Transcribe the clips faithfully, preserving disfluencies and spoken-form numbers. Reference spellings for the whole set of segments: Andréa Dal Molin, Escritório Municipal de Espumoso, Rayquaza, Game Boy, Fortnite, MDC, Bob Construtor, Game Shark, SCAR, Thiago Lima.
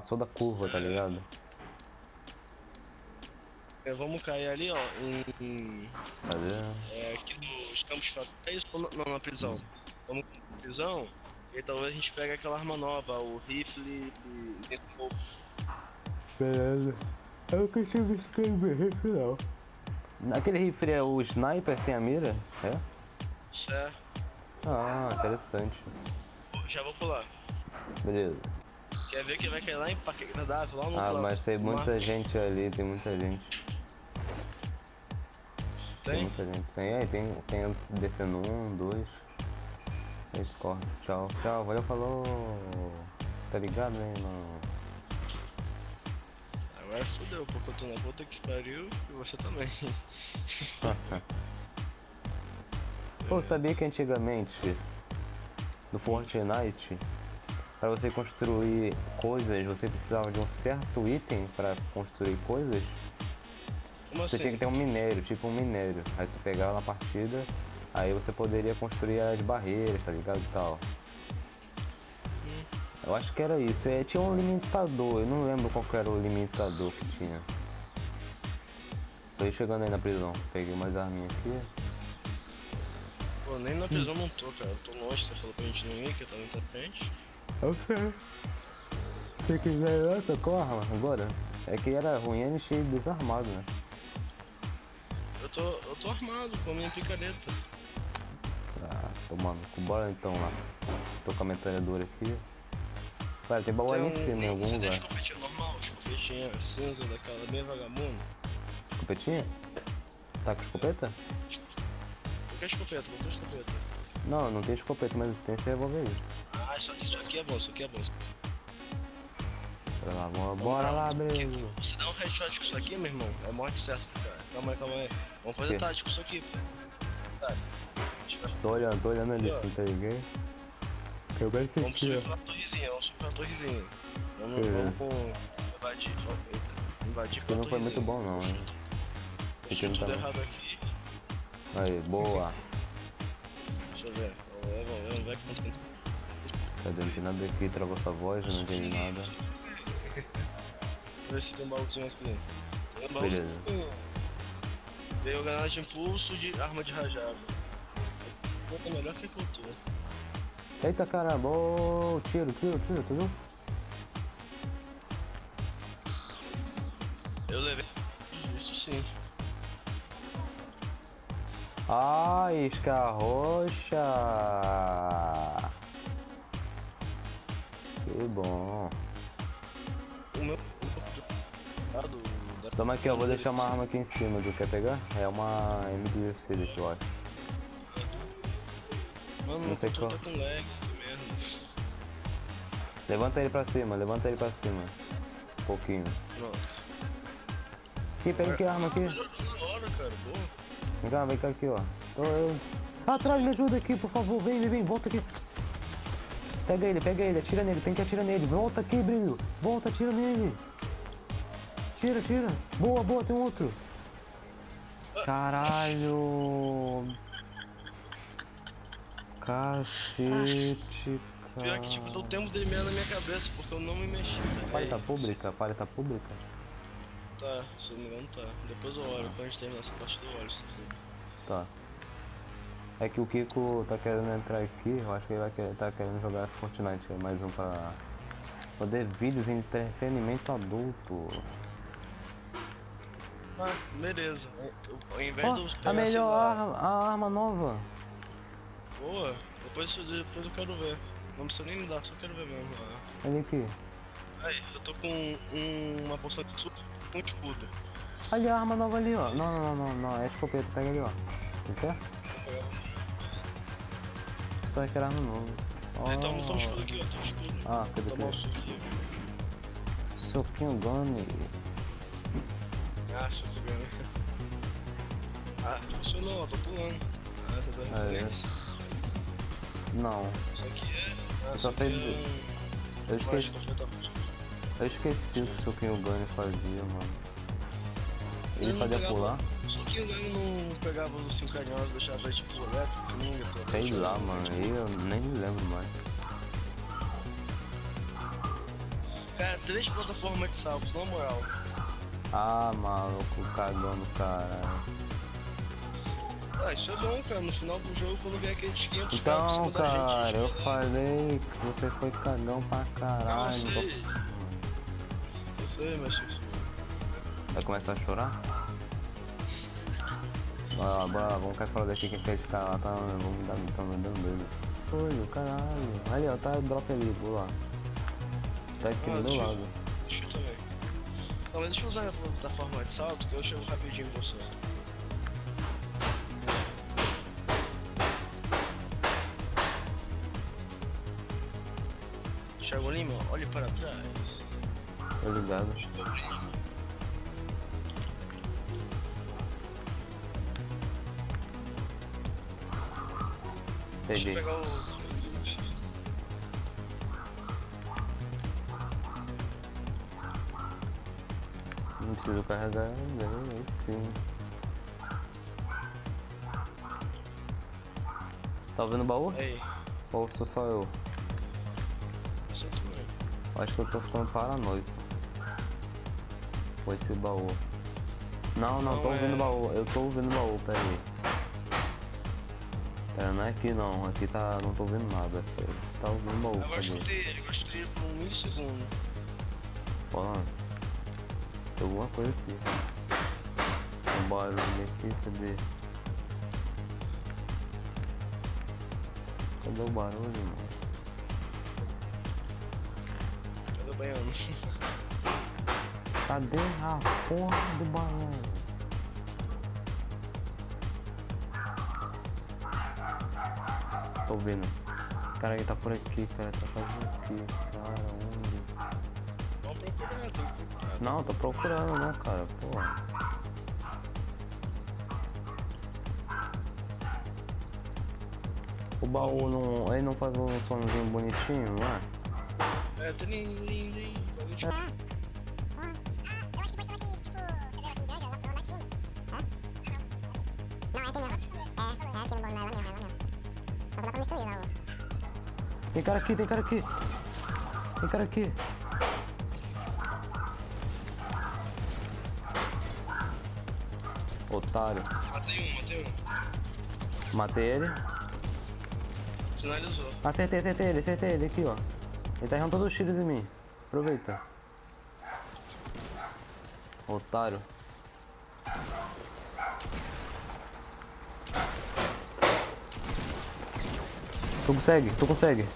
Passou da curva, tá ligado? É, vamos cair ali, ó, em... É, aqui dos campos fatais, não, na prisão. Vamos na prisão, e talvez a gente pegue aquela arma nova, o rifle e dentro do corpo. Beleza. Eu não consigo escrever rifle, não. Aquele rifle é o sniper sem a mira? É? Isso é. Ah, interessante. Já vou pular. Beleza. Quer ver que vai cair lá em Paquedadável, lá no Ah, plato. Mas tem muita Mar... gente ali, tem muita gente. Tem? Tem muita gente. Tem aí, tem, tem descendo um, dois. Eles correm. Tchau, tchau, valeu, falou. Tá ligado, hein, mano? Agora fodeu, porque eu tô na puta que pariu e você também. Pô, sabia que antigamente, no Fortnite, para você construir coisas, você precisava de um certo item para construir coisas? Como você assim? Tinha que ter um minério, tipo um minério. Aí tu pegava na partida, aí você poderia construir as barreiras, tá ligado? E tal. Hum. Eu acho que era isso. É, tinha um limitador, eu não lembro qual que era o limitador que tinha. Tô chegando aí na prisão. Peguei mais arminha aqui. Pô, nem na prisão hum. não tô, cara. Eu tô longe, você falou pra gente não ir, que eu tava muito frente. Eu sei. Se quiser ir lá, socorro, arma agora. É que era ruim, ele cheio desarmado, né? Eu tô, eu tô armado com a minha picareta. Ah, tomando. Bora então lá. Tô com a metralhadora aqui. Cara, tem baú ali em cima, em algum lugar. Você tem escopetinha normal, escopetinha cinza daquela bem vagabunda. Escopetinha? Tá com escopeta? Não tem escopeta, não tem escopeta. Não, não tem escopeta, mas tem esse revólver aí. Ah, isso, isso aqui é bom, isso aqui é bom. Bora lá, bora, bora lá, beleza. Você dá um headshot com isso aqui, meu irmão, é morte certa, cara. Calma aí, calma aí. Vamos fazer tático com isso aqui, cara. Tô olhando, tô olhando ali, se não tá ninguém. Eu quero que vamos subir pela torrezinha, vamos subir pela torrezinha. Vamos, vamos com... Invadir, eita. Invadir pela torrezinha. Não foi muito bom, não, né? Deixa eu tudo errado aqui. Aí, boa. Deixa eu ver, vamos ver, vamos ver que não tem. Cadê? Não tem nada aqui, travou sua voz, eu não entendi nada. Vê se tem um baúzinho aqui. Tem um baúzinho. Beleza. Veio granada de impulso de arma de rajada. Eu tô melhor que eu tô. Eita caramba, oh, tiro, tiro, tiro, tu viu? Eu levei. Isso sim. Ai, Scar roxa. Que bom. O meu... Toma aqui, ó, vou deixar uma arma aqui em cima, tu quer pegar? É uma M D C desse, eu acho. Mano, não sei qual. Levanta ele pra cima, levanta ele pra cima. Um pouquinho. Pronto. Aqui, pega aqui a arma aqui. Vem cá, vem cá aqui, ó. Tô eu. Atrás, me ajuda aqui, por favor, vem, vem, volta aqui. Pega ele, pega ele, atira nele, tem que atirar nele. Volta aqui, Brilho. Volta, atira nele. Tira, tira. Boa, boa, tem um outro. Caralho. Cacete, cara. Pior que, tipo, deu tempo dele meia na minha cabeça, porque eu não me mexi também. A palha tá pública? A palha tá pública? Tá, se eu não me engano tá. Depois eu olho, quando a gente terminar essa parte do olho. Tá. É que o Kiko tá querendo entrar aqui, eu acho que ele vai querer, tá querendo jogar Fortnite, mais um pra poder vídeos em entretenimento adulto. Ah, beleza. Ao invés oh, de pegar a melhor arma, a arma nova. Boa, depois, depois eu quero ver. Não precisa nem me dar, só quero ver mesmo. Olha aqui. Aí, eu tô com um, uma bolsa de suco com um escudo. Olha a arma nova ali, ó. Não, não, não, não, não. É escopeta, pega ali, ó. Não quer? Só que era no novo. Oh. É, tá um escudo aqui, ó. Tá um escudo. Ah, cadê o soquinho Gane? Ah, soquinho Gane. Ah, funcionou, ó. Tô pulando. Ah, você tá na frente? Não. Isso aqui é. Ah, eu só sei. É... Eu esqueci. Eu esqueci o que o soquinho Gane fazia, mano. Ele fazia pular? Só que eu não pegava os cinco canhões e deixava ele tipo elétrico. Sei lá, mano, eu nem me lembro mais. Cara, três plataformas de saltos, na moral. Ah, maluco, cagou no caralho. Ah, isso é bom, cara. No final do jogo, quando vier aqueles quinhentos então, caras em cima cara, da gente... Então, cara, eu falei que você foi cagão pra caralho. Eu sei. Eu sei, mas... Vai começar a chorar? Bora lá, bora lá. Vamos cair fora daqui que tem esse cara lá. Tá, vamos dar, tá me dando doido. Foi, caralho. Ali, ó, tá o drop ali, vou lá. Tá aqui do meu lado. Deixa eu também. Não, mas deixa eu usar a plataforma de salto, que eu chego rapidinho em você. Thiago Lima, olhe para trás. Obrigado. Peguei. Deixa eu pegar o... Não preciso carregar ainda, aí sim. Tá vendo o baú? Ei. Ou sou só eu? Acho que eu tô ficando paranoico com esse baú. Não, não, não tô é... ouvindo baú, eu tô ouvindo baú, pera aí. Pera, não é aqui não, aqui tá, não tô ouvindo nada. Tá ouvindo baú, eu gostei, eu gostei por um segundo. Ó, tem alguma coisa aqui. Um barulho aqui, cadê? Cadê o barulho, mano? Cadê a porra do balão? Tô vendo. Cara, ele tá por aqui, cara. Tá fazendo aqui, cara. Onde? Não, procurando, tô procurando. Não, tô procurando, não, cara. Porra. O baú não. Ele não faz um somzinho bonitinho, não é? É, tô nem, nem, nem, ah, ah, ah, eu acho que pode tomar aqui, tipo, você deu aqui inveja, lá pro Maxime. Hã? Não, é que não, é, é que não, é lá mesmo, é lá mesmo. Só que dá pra misturar lá, ó. Tem cara aqui, tem cara aqui. Tem cara aqui. Otário. Matei um, matei um. Matei ele. Sinalizou. Acertei, acertei ele, acertei ele aqui, ó. Ele tá errando todos os tiros em mim. Aproveita. Otário. Tu consegue, tu consegue.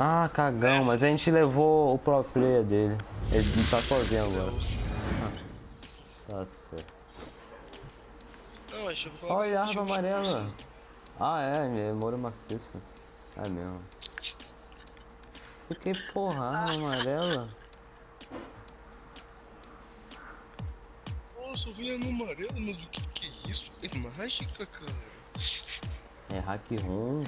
Ah, cagão, mas a gente levou o pro player dele. Ele não tá sozinho agora. Tá certo. Olha a arma amarela. Ah é, é moro maciço. É mesmo. Porque porra, amarela. Nossa, eu vim no amarelo, mas o que que é isso? É mágica, cara. É hack room.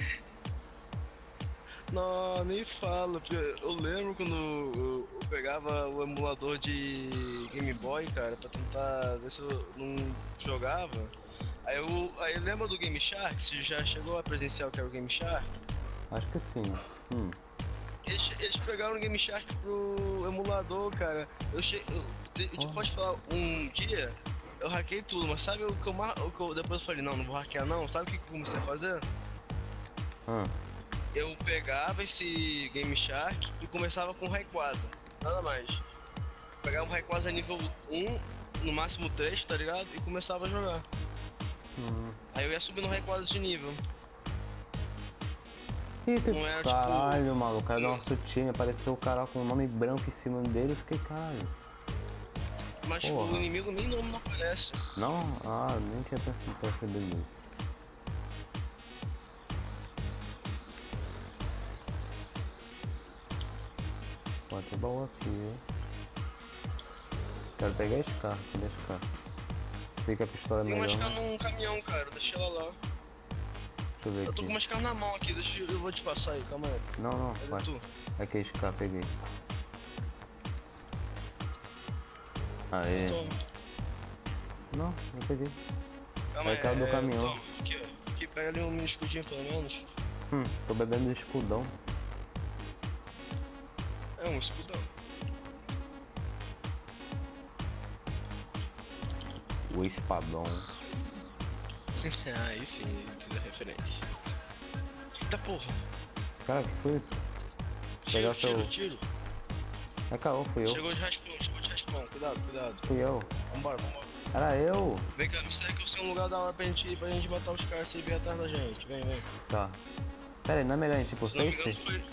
Não, nem fala, porque eu lembro quando eu pegava o emulador de Game Boy, cara, pra tentar ver se eu não jogava. Aí eu, aí lembra do Game Shark? Você já chegou a presenciar o que era o Game Shark? Acho que sim. Hum. Eles, eles pegaram o Game Shark pro emulador, cara. Eu che... eu, eu te oh. Posso falar, um dia eu hackei tudo, mas sabe o que eu, o que eu depois eu falei, não, não vou hackear não, sabe o que eu comecei a fazer? Hum. Eu pegava esse Game Shark e começava com Rayquaza, nada mais. Pegava um Rayquaza nível um, no máximo três, tá ligado? E começava a jogar. Hum. Aí eu ia subindo Rayquaza de nível. Eita, não era, caralho, tipo... maluco, o cara deu uma sutinha, apareceu o cara com o nome branco em cima dele, eu fiquei caralho. Mas porra. Tipo, o inimigo nem nome não aparece. Não? Ah, nem tinha percebido isso. Pô, tem baú aqui, hein? Quero pegar esse carro, deixa o carro. Sei que a pistola é melhor. Tem uma escala num caminhão, cara, deixa ela lá. Deixa eu ver aqui. Eu tô com uma escala na mão aqui, deixa eu, eu vou te passar aí, calma aí. Não, não, vai. Aqui é a escala, peguei. Aê. Toma. Não, não peguei. Calma aí, é do caminhão. Toma, aqui, ó. Aqui, pega ali um escudinho pelo menos. Hum, tô bebendo escudão. I almost screwed up. O espadão. Aí sim, fiz a referência. Eita porra! Cara, que foi isso? Tiro, tiro, seu... tiro. Ah, calma, fui eu. Chegou de raspão, chegou de raspão. Cuidado, cuidado. Fui eu. Vambora, vambora. Era eu? Vem cá, me segue que eu sei um lugar da hora pra gente ir, pra gente matar os caras e vir atrás da gente. Vem, vem. Tá. Pera aí, não é melhor a gente ir pro safety?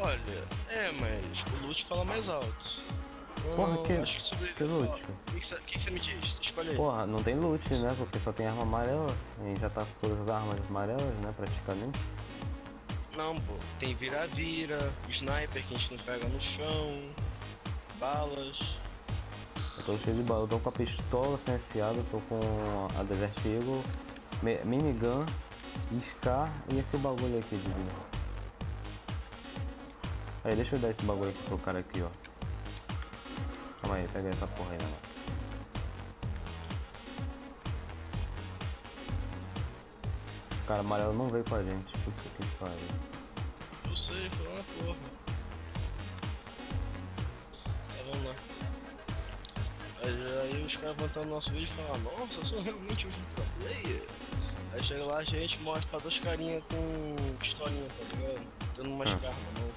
Olha, é, mas o loot fala mais alto. Porra, que, que, que loot? O que, que, que você me diz? Você escolhe aí. Porra, não tem loot, né? Porque só tem arma amarela. A gente já tá com todas as armas amarelas, né? Praticamente. Não, pô. Tem vira-vira, sniper que a gente não pega no chão, balas. Eu tô cheio de bala. Eu tô com a pistola silenciada, eu tô com a Desert Eagle, minigun, SCAR e esse bagulho aqui de vida. Aí, deixa eu dar esse bagulho aqui pro cara aqui, ó. Calma aí, pega essa porra aí, né? O cara amarelo não veio com a gente, puta que pariu. Eu sei, foi uma porra. Tá, vamos lá. Aí, aí os caras vão entrar no nosso vídeo e falam, nossa, eu sou realmente um player. Aí chega lá a gente mostra pra dois carinha com pistolinha, tá ligado? Dando umas ah. cargas, não.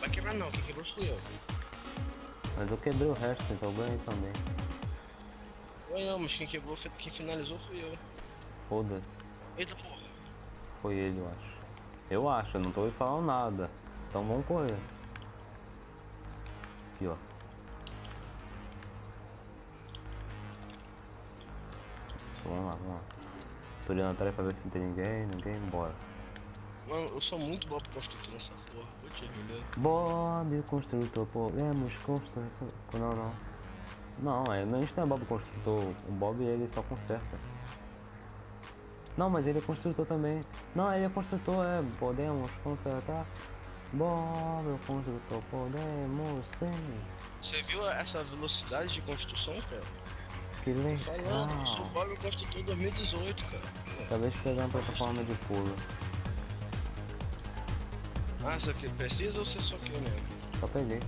Vai quebrar não, quem quebrou fui eu. Mas eu quebrei o resto, então eu ganhei também. Ganhamos, quem quebrou foi quem finalizou fui eu. Foda-se. Eita porra. Foi ele, eu acho. Eu acho, eu não tô falando nada. Então vamos correr. Aqui, ó. Vamos lá, vamos lá. Tô olhando atrás pra ver se não tem ninguém, ninguém, bora. Mano, eu sou muito Bob Construtor nessa porra, vou te ver. Bob Construtor, podemos construir... Não, não. Não, a gente não é Bob Construtor, o Bob ele só conserta. Não, mas ele é construtor também. Não, ele é construtor, é, podemos consertar. Bob Construtor, podemos sim. Você viu essa velocidade de construção, cara? Que legal. Tô falando, eu sou Bob Construtor dois mil e dezoito, cara. Acabei de pegar uma plataforma de pulo. Ah, isso aqui precisa ou você só quer mesmo? Só peguei.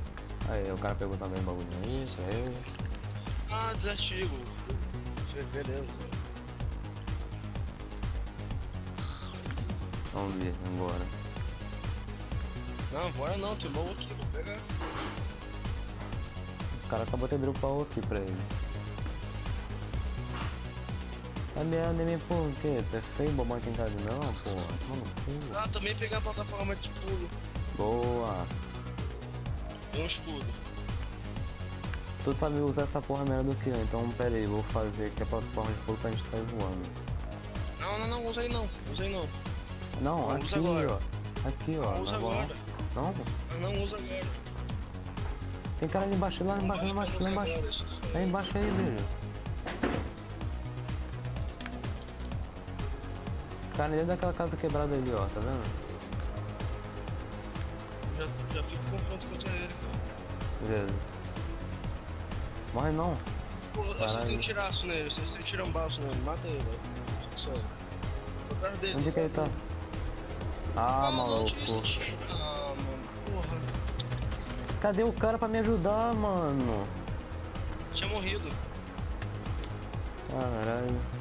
Aí, o cara pegou também o bagulho. Isso, aí. Ah, desativo. Beleza. Vamos ver, embora. Não, agora não, tem bom aqui, vou pegar. O cara acabou de abrir o pau aqui pra ele. Tá me andando por quê? Tá feio bobão aqui em casa não, porra. Mano, ah, também pegar a plataforma de pulo. Boa. Tem um escudo. Tu sabe usar essa porra melhor do que eu, então pera aí, vou fazer aqui a plataforma de pulo pra gente sair voando. Não, não, não, usa aí não, usa aí não. Não, não aqui, usa agora. Ó. Aqui, ó. Não usa agora. agora. Não? Não usa agora. Tem cara ali embaixo, lá embaixo, lá embaixo, lá embaixo. Lá embaixo aí, velho. Tá dentro daquela casa quebrada ali, ó, tá vendo? Já, já fico confronto contra ele, cara. Beleza. Morre não. Pô, vocês têm um tiraço nele, vocês têm um tirambaço nele, mata ele, velho. Só. Tô atrás dele. Onde que ele tá? Ah, ah maluco. Ah, mano, porra. Cadê o cara pra me ajudar, mano? Tinha morrido. Caralho.